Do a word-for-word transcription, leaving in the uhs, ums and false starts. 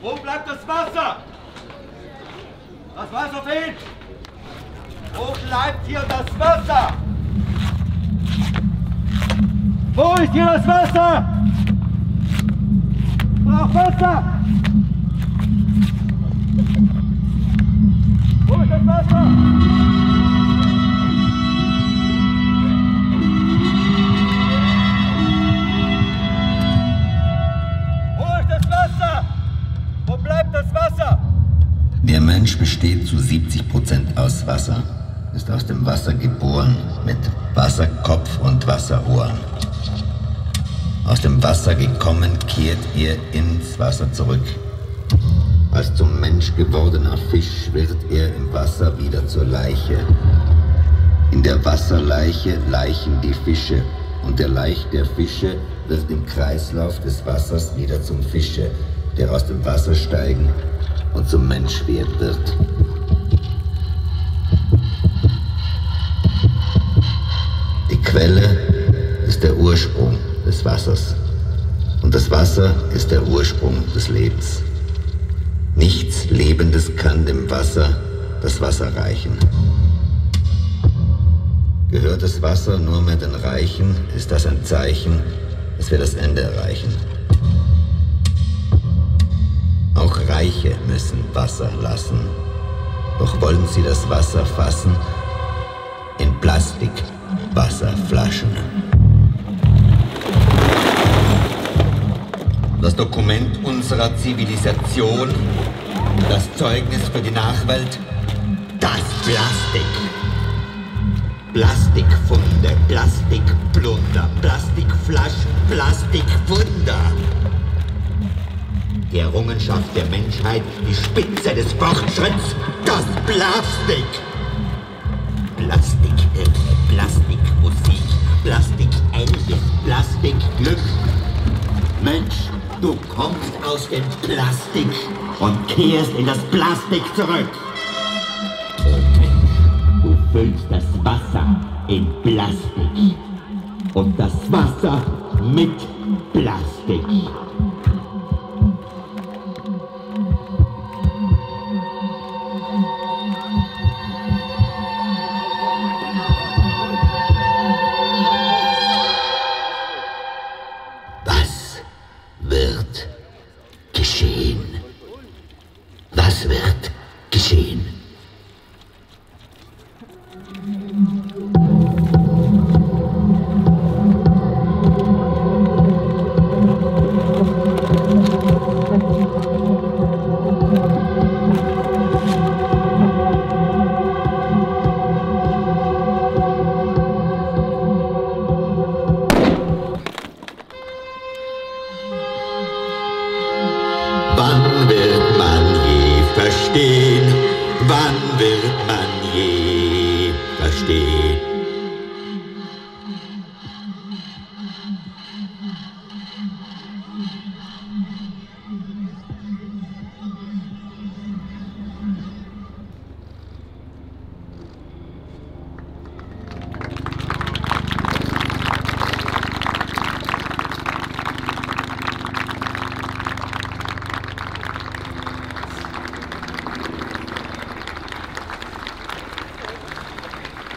Wo bleibt das Wasser? Das Wasser fehlt! Wo bleibt hier das Wasser? Wo ist hier das Wasser? Braucht Wasser! Wo ist das Wasser? Der Mensch besteht zu siebzig Prozent aus Wasser, ist aus dem Wasser geboren, mit Wasserkopf und Wasserohren. Aus dem Wasser gekommen, kehrt er ins Wasser zurück. Als zum Mensch gewordener Fisch wird er im Wasser wieder zur Leiche. In der Wasserleiche laichen die Fische, und der Laich der Fische wird im Kreislauf des Wassers wieder zum Fische, der aus dem Wasser steigen und zum Mensch werden wird. Die Quelle ist der Ursprung des Wassers und das Wasser ist der Ursprung des Lebens. Nichts Lebendes kann dem Wasser das Wasser reichen. Gehört das Wasser nur mehr den Reichen, ist das ein Zeichen, dass wir das Ende erreichen. Auch Reiche müssen Wasser lassen. Doch wollen sie das Wasser fassen in Plastikwasserflaschen. Das Dokument unserer Zivilisation, das Zeugnis für die Nachwelt, das Plastik. Plastikfunde, Plastikplunder, Plastikflaschen, Plastikwunder. Die Errungenschaft der Menschheit, die Spitze des Fortschritts, das Plastik! Plastikhilfe, Plastikmusik, Plastik-Elvis, Plastikglück. Mensch, du kommst aus dem Plastik und kehrst in das Plastik zurück. Und du füllst das Wasser in Plastik und das Wasser mit Plastik. Wann wird man je verstehen?